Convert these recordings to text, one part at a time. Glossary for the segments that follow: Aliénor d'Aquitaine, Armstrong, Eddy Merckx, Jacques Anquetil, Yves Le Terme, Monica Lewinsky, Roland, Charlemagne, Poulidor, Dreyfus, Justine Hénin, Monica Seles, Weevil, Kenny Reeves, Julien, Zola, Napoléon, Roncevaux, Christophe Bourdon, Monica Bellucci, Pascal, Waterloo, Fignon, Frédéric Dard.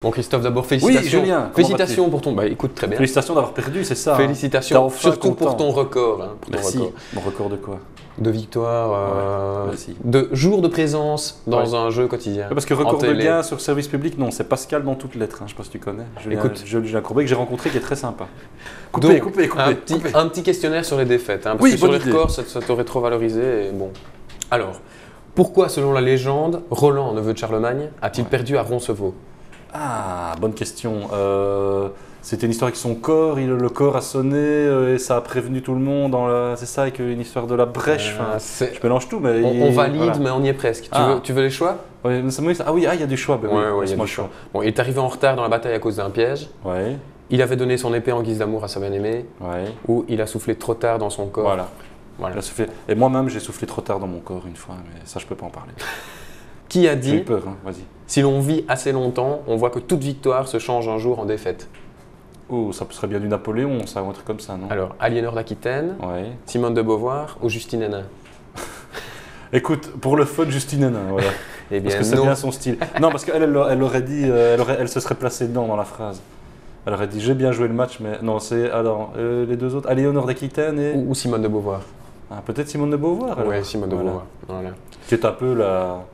Bon Christophe, d'abord félicitations. Oui, Julien, félicitations pour ton. Bah écoute, très bien. Félicitations d'avoir perdu, c'est ça. Félicitations, enfin surtout content. Pour ton record. Hein, pour merci. Ton record. Mon record de quoi? De victoire, ouais, de jours de présence dans un jeu quotidien. Ouais, parce que record de gain sur service public, non, c'est Pascal dans toutes lettres. Hein, je ne sais pas si tu connais. Julien Courbet que j'ai rencontré, qui est très sympa. Coupez. Un petit questionnaire sur les défaites. Hein, parce que sur les records, ça t'aurait trop valorisé. Et bon. Alors, pourquoi, selon la légende, Roland, neveu de Charlemagne, a-t-il perdu à Roncevaux? Ah, bonne question. C'était une histoire avec son corps, le corps a sonné et ça a prévenu tout le monde. C'est ça, avec une histoire de la brèche. Je mélange tout, mais on valide, voilà. Mais on y est presque. Tu veux les choix? Il y a du choix. Ben, oui, du choix. Bon, il est arrivé en retard dans la bataille à cause d'un piège. Ouais. Il avait donné son épée en guise d'amour à sa bien-aimée. Ouais. Ou il a soufflé trop tard dans son corps. Voilà. Il a soufflé. Et moi-même, j'ai soufflé trop tard dans mon corps une fois, mais ça, je peux pas en parler. Qui a dit, si l'on vit assez longtemps, on voit que toute victoire se change un jour en défaite? Oh, ça serait bien du Napoléon, ça, ou un truc comme ça, non? Alors, Aliénor d'Aquitaine, Simone de Beauvoir ou Justine Hénin? Écoute, pour le fun, Justine Hénin, voilà. Eh bien, parce que c'est bien son style. Non, parce qu'elle aurait dit, elle se serait placée dedans dans la phrase. Elle aurait dit, j'ai bien joué le match, mais non, c'est, alors, les deux autres, Aliénor d'Aquitaine et... Ou Simone de Beauvoir. Ah, peut-être Simone de Beauvoir, alors. Oui, Simone de Beauvoir, voilà. Qui est un peu la...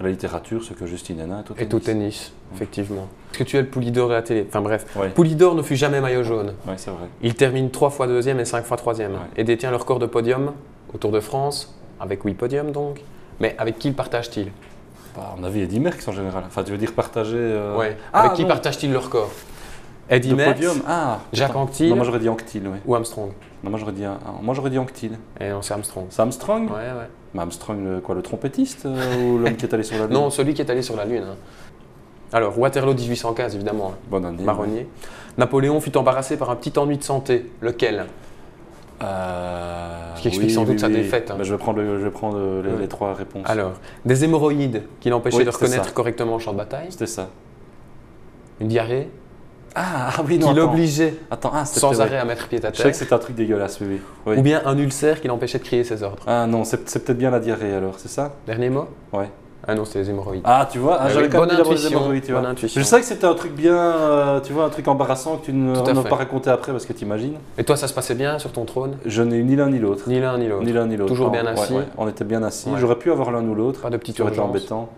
La littérature, ce que Justine Hénin est au tennis, effectivement. Parce que tu es le Poulidor de la télé. Enfin bref, Poulidor ne fut jamais maillot jaune. Oui, c'est vrai. Il termine 3 fois 2e et 5 fois 3e. Ouais. Et détient leur record de podium au Tour de France, avec 8 podiums donc. Mais avec qui le partage-t-il? Bah, on avait Eddy Merckx en général. Enfin, tu veux dire partager... Ouais. Avec qui partage-t-il leur record? Eddy Merckx, Jacques Anquetil. Non, moi j'aurais dit Anquetil, ou Armstrong. Non, moi j'aurais dit, Anquetil. Et non, c'est Armstrong. C'est Armstrong? Ouais. Mais Armstrong, le trompettiste ou l'homme qui est allé sur la Lune? Non, celui qui est allé sur la Lune. Hein. Alors, Waterloo 1815, évidemment. Bonne année. Marronnier. Ouais. Napoléon fut embarrassé par un petit ennui de santé. Lequel? Ce qui explique sans doute sa défaite. Hein. Ben, je vais prendre les 3 réponses. Alors, des hémorroïdes qui l'empêchaient de reconnaître correctement le champ de bataille. C'était ça. Une diarrhée? Qui l'obligeait sans arrêt à mettre pied à terre. Je sais que c'est un truc dégueulasse, oui. Ou bien un ulcère qui l'empêchait de crier ses ordres. Ah non, c'est peut-être bien la diarrhée alors, c'est ça? Dernier mot? Ouais. Ah non, c'est les hémorroïdes. Ah, tu vois, j'avais quand même dit les hémorroïdes, tu vois. Bonne intuition. Je sais que c'était un truc bien, tu vois, un truc embarrassant que tu ne pas raconter après parce que t'imagines. Et toi, ça se passait bien sur ton trône? Je n'ai eu ni l'un ni l'autre. Toujours bien assis? On était bien assis. J'aurais pu avoir l'un ou l'autre. Pas de petite urgence. C'était embêtant.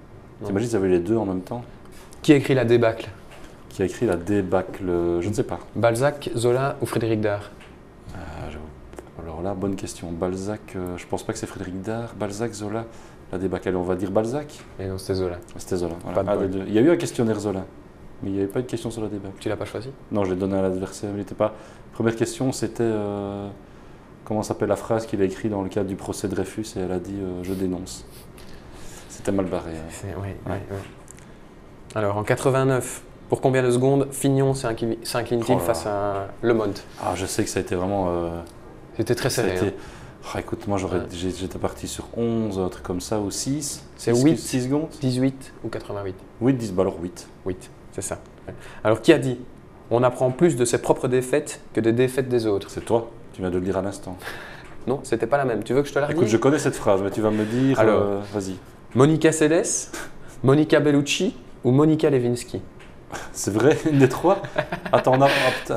T'imagines, ils avaient les deux en même temps. Qui a écrit La débâcle? Qui a écrit La débâcle? Je ne sais pas. Balzac, Zola ou Frédéric Dard? Alors là, bonne question. Balzac, je pense pas que c'est Frédéric Dard. Balzac, Zola, La débâcle. Allez, on va dire Balzac. Et non, c'était Zola. C'était Zola. Voilà. Il y a eu un questionnaire Zola, mais il n'y avait pas de question sur La débâcle. Tu l'as pas choisi? Non, je l'ai donné à l'adversaire. Il était pas. Première question, c'était comment s'appelle la phrase qu'il a écrite dans le cadre du procès de Dreyfus et elle a dit je dénonce. C'était mal barré. Alors en 89. Pour combien de secondes Fignon s'incline-t-il face à Le Monde? Ah, je sais que ça a été vraiment... C'était très serré. Écoute, moi j'étais parti sur 11, un truc comme ça, ou 6. C'est 8, 6 secondes 18 ou 88? 8, 10, bah alors 8. 8, c'est ça. Ouais. Alors qui a dit on apprend plus de ses propres défaites que des défaites des autres? C'est toi, tu viens de le dire à l'instant. Non, c'était pas la même. Tu veux que je te la redise? Écoute, je connais cette phrase, mais tu vas me dire... Alors, vas-y. Monica Seles, Monica Bellucci ou Monica Lewinsky? C'est vrai, une des 3. Attends,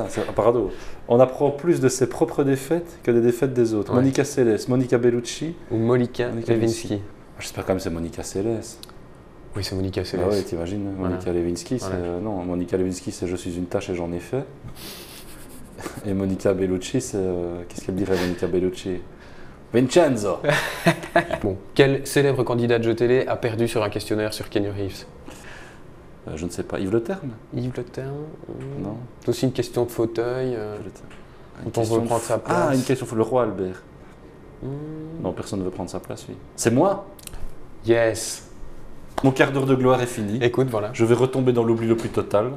c'est un paradoxe. On apprend plus de ses propres défaites que des défaites des autres. Ouais. Monica Seles, Monica Bellucci ou Monica Lewinsky. J'espère quand même que c'est Monica Seles. Oui, c'est Monica Seles. Ah oui, t'imagines, Monica Lewinsky, c'est... Non, Monica Lewinsky, c'est je suis une tâche et j'en ai fait. Et Monica Bellucci, c'est... Qu'est-ce qu'elle dirait, Monica Bellucci? Vincenzo. Bon, quel célèbre candidat de jeu télé a perdu sur un questionnaire sur Kenny Reeves? Je ne sais pas. Yves Le Terme? Yves Le Terme? Non. C'est aussi une question de fauteuil. On veut prendre sa place. Ah, une question de le roi Albert. Non, personne ne veut prendre sa place, oui. C'est moi? Yes. Mon quart d'heure de gloire est fini. Écoute, voilà. Je vais retomber dans l'oubli le plus total.